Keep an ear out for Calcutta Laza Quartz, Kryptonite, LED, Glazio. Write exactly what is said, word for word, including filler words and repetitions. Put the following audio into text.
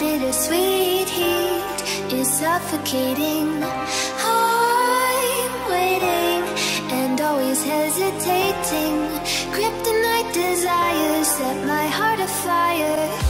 Bittersweet heat is suffocating. I'm waiting and always hesitating. Kryptonite desires set my heart afire.